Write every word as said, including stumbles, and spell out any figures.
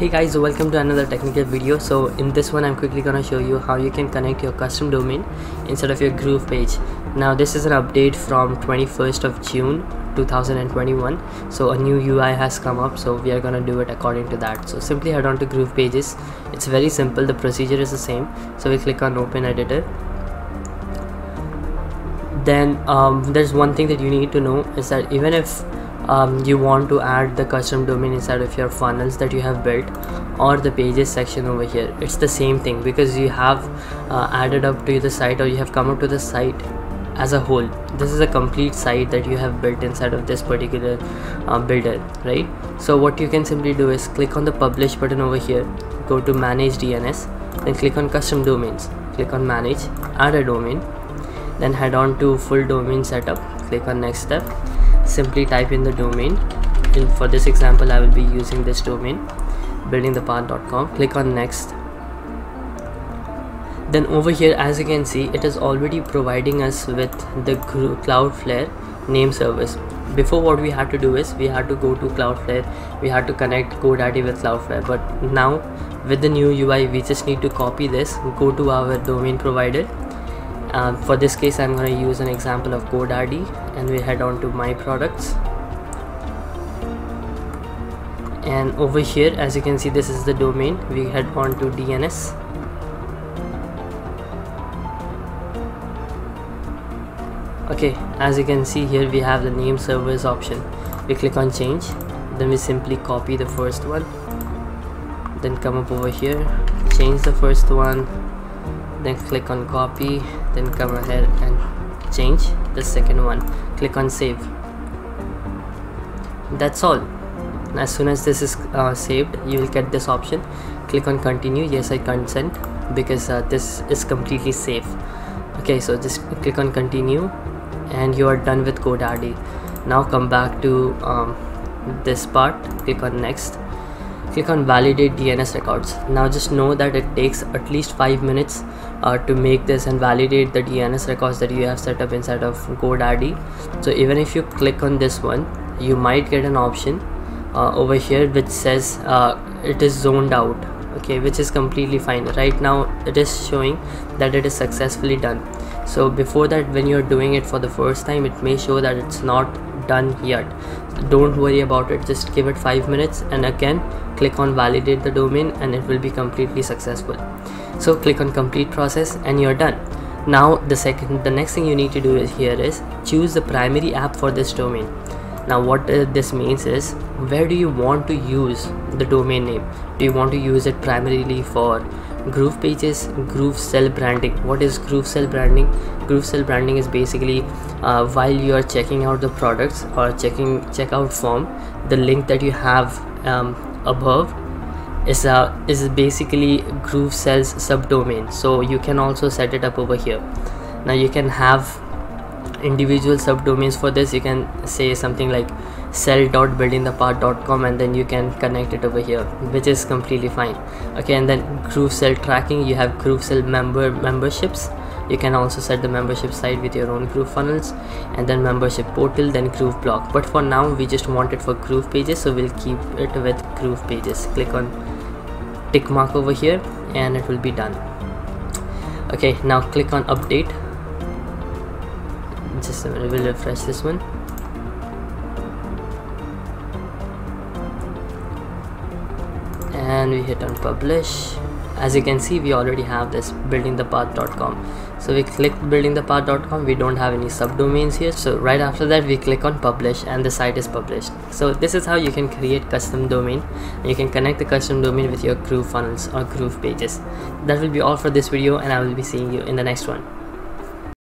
Hey guys, welcome to another technical video. So in this one I'm quickly gonna show you how you can connect your custom domain instead of your Groove page. Now this is an update from twenty-first of June two thousand twenty-one, so a new U I has come up, so we are gonna do it according to that. So simply head on to GroovePages. It's very simple, the procedure is the same. So we click on open editor. Then um, there's one thing that you need to know is that even if Um, you want to add the custom domain inside of your funnels that you have built or the pages section over here, it's the same thing, because you have uh, added up to the site or you have come up to the site as a whole. This is a complete site that you have built inside of this particular uh, builder, right? So what you can simply do is click on the publish button over here, go to manage D N S, then click on custom domains, click on manage, add a domain, then head on to full domain setup, click on next step. Simply type in the domain. And for this example I will be using this domain, building the path dot com. Click on next. Then over here, as you can see, it is already providing us with the Cloudflare name service. Before, what we had to do is we had to go to Cloudflare, we had to connect GoDaddy with Cloudflare, but now with the new U I we just need to copy this, go to our domain provider. Uh, for this case I'm going to use an example of GoDaddy, and we head on to my products, and over here as you can see this is the domain. We head on to D N S, okay, as you can see here we have the name servers option. We click on change, then we simply copy the first one, then come up over here, change the first one, then click on copy, then come ahead and change the second one, click on save. That's all. As soon as this is uh, saved, you will get this option. Click on continue. Yes, I consent, because uh, this is completely safe. Okay, so just click on continue and you are done with GoDaddy. Now come back to um, this part, click on next, click on validate D N S records. Now just know that it takes at least five minutes uh, to make this and validate the D N S records that you have set up inside of GoDaddy. So even if you click on this one, you might get an option uh, over here which says uh, it is zoned out, okay, which is completely fine. Right now it is showing that it is successfully done. So before that, when you're doing it for the first time, it may show that it's not done yet. Don't worry about it, just give it five minutes, and again click on validate the domain and it will be completely successful. So click on complete process and you're done. Now the second the next thing you need to do is here is choose the primary app for this domain. Now what uh, this means is, where do you want to use the domain name? Do you want to use it primarily for GroovePages, GrooveSell branding? What is GrooveSell branding? GrooveSell branding is basically uh, while you are checking out the products or checking checkout form, the link that you have um, above is a uh, is basically GrooveSell's subdomain. So you can also set it up over here. Now you can have individual subdomains for this. You can say something like sell dot building the path dot com and then you can connect it over here, which is completely fine. Okay, and then GrooveSell tracking, you have GrooveSell member memberships. You can also set the membership site with your own GrooveFunnels, and then membership portal, then GrooveBlock. But for now we just want it for GroovePages, so we'll keep it with GroovePages. Click on tick mark over here and it will be done. Okay, now click on update. Just a minute, we'll refresh this one. And we hit on publish. As you can see, we already have this building the path dot com. So we click building the path dot com. We don't have any subdomains here. So right after that, we click on publish and the site is published. So this is how you can create custom domain. You can connect the custom domain with your GrooveFunnels or GroovePages. That will be all for this video, and I will be seeing you in the next one.